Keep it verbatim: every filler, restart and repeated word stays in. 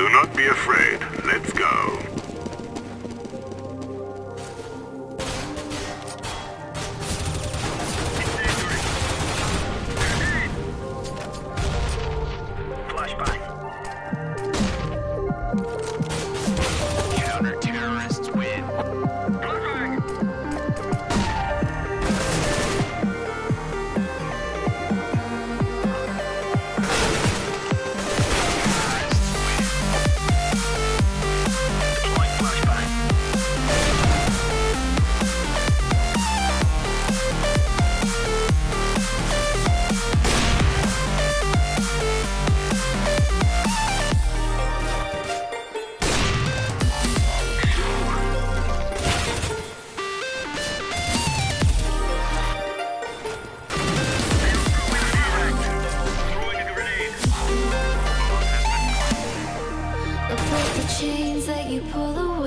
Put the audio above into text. Do not be afraid. Let's go. Chains that you pull away.